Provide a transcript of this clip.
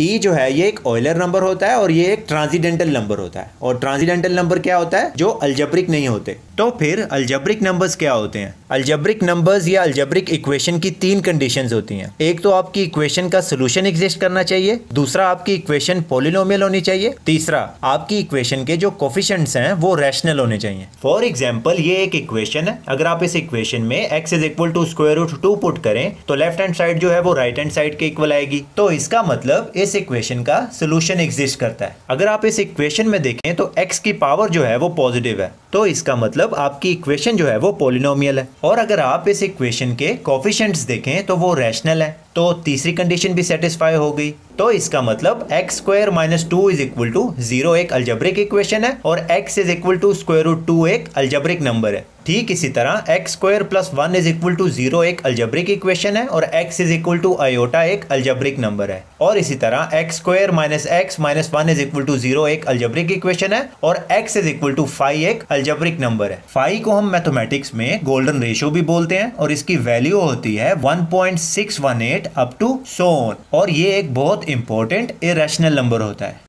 ई जो है ये एक ऑयलर नंबर होता है और ये एक ट्रांसीडेंटल नंबर होता है। और ट्रांसीडेंटल नंबर क्या होता है? जो अल्जेब्रिक नहीं होते। तो फिर अल्जेब्रिक नंबर्स क्या होते हैं? अल्जेब्रिक नंबर्स या अल्जेब्रिक इक्वेशन की तीन कंडीशंस होती हैं। एक तो आपकी इक्वेशन का सोल्यूशन एग्जिस्ट करना चाहिए, दूसरा आपकी इक्वेशन पॉलिनोमियल होनी चाहिए, तीसरा आपकी इक्वेशन के जो कोफिशिएंट्स हैं वो रैशनल होने चाहिए। फॉर एग्जाम्पल ये एक इक्वेशन है, अगर आप इस इक्वेशन में x is equal to square root 2 put करें तो लेफ्ट हैंड साइड जो है वो राइट हैंड साइड के इक्वल आएगी। तो इसका मतलब इस इक्वेशन का सोल्यूशन एग्जिस्ट करता है। अगर आप इस इक्वेशन में देखें तो x की पावर जो है वो पॉजिटिव है, तो इसका मतलब आपकी इक्वेशन जो है वो पॉलिनोमियल है। और अगर आप इस इक्वेशन के कोफिशिएंट्स देखें तो वो रैशनल है, तो तीसरी कंडीशन भी सेटिस्फाई हो गई। तो इसका मतलब x square minus 2 is equal to 0 एक अल्जेब्रिक इक्वेशन है और x is equal to square root 2 एक अल्जेब्रिक नंबर है। ठीक इसी तरह x square plus 1 is equal to 0 एक अल्जेब्रिक इक्वेशन है और x is equal to iota एक अल्जेब्रिक नंबर है। और इसी तरह x square minus x minus 1 is equal to 0 एक अल्जेब्रिक इक्वेशन है और x is equal to phi एक अल्जेब्रिक नंबर है। फाई को हम मैथमेटिक्स में गोल्डन रेशियो भी बोलते हैं और इसकी वैल्यू होती है 1.618 अप टू 100 और ये एक बहुत इंपॉर्टेंट इरेशनल नंबर होता है।